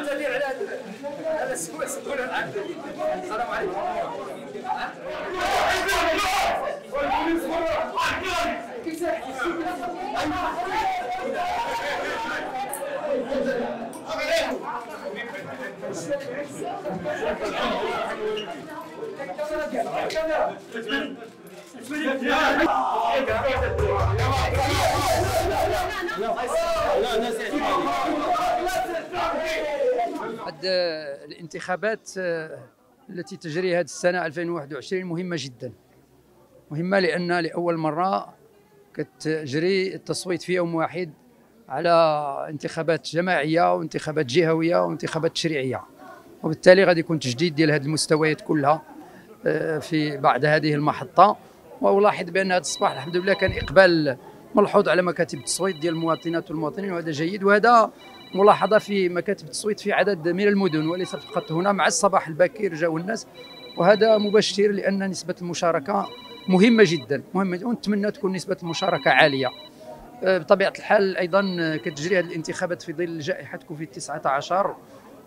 العمليه على هذا السؤال سؤال العمليه. السلام عليكم. الانتخابات التي تجري هذه السنة 2021 مهمة جدا، مهمة لأن لأول مرة كتجري التصويت في يوم واحد على انتخابات جماعية وانتخابات جهوية وانتخابات تشريعية، وبالتالي غادي يكون تجديد ديال هذه المستويات كلها في بعد هذه المحطة. وألاحظ بأن هذا الصباح الحمد لله كان إقبال ملحوظ على مكاتب التصويت ديال المواطنات والمواطنين، وهذا جيد، وهذا ملاحظة في مكاتب التصويت في عدد من المدن وليس فقط هنا. مع الصباح الباكر جاءوا الناس وهذا مبشر، لأن نسبة المشاركة مهمة جدا مهمة، ونتمنى تكون نسبة المشاركة عالية. بطبيعة الحال أيضا كتجري هذه الانتخابات في ظل جائحة كوفيد 19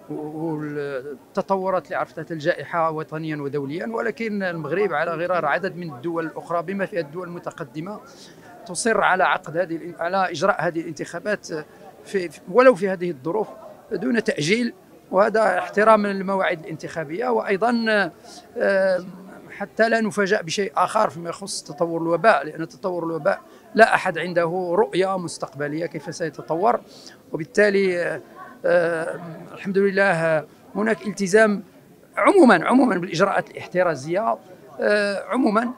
والتطورات اللي عرفتها الجائحة وطنيا ودوليا، ولكن المغرب على غرار عدد من الدول الأخرى بما فيها الدول المتقدمة تصر على عقد هذه على إجراء هذه الانتخابات ولو في هذه الظروف دون تأجيل، وهذا احتراما للمواعيد الانتخابية. وأيضا حتى لا نفاجأ بشيء آخر فيما يخص تطور الوباء، لأن تطور الوباء لا أحد عنده رؤية مستقبلية كيف سيتطور، وبالتالي الحمد لله هناك التزام عموما بالإجراءات الاحترازية عموما.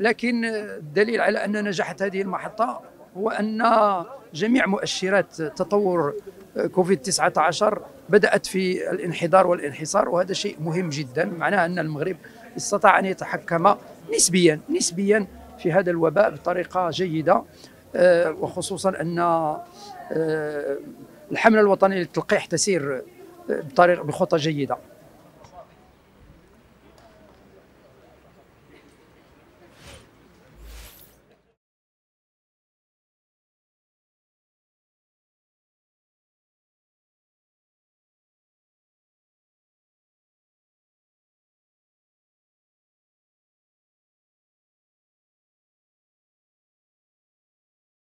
لكن الدليل على أن نجحت هذه المحطة هو أن جميع مؤشرات تطور كوفيد 19 بدأت في الانحدار والانحصار، وهذا شيء مهم جدا، معناه أن المغرب استطاع أن يتحكم نسبيا في هذا الوباء بطريقة جيدة، وخصوصا أن الحملة الوطنية للتلقيح تسير بخطة جيدة.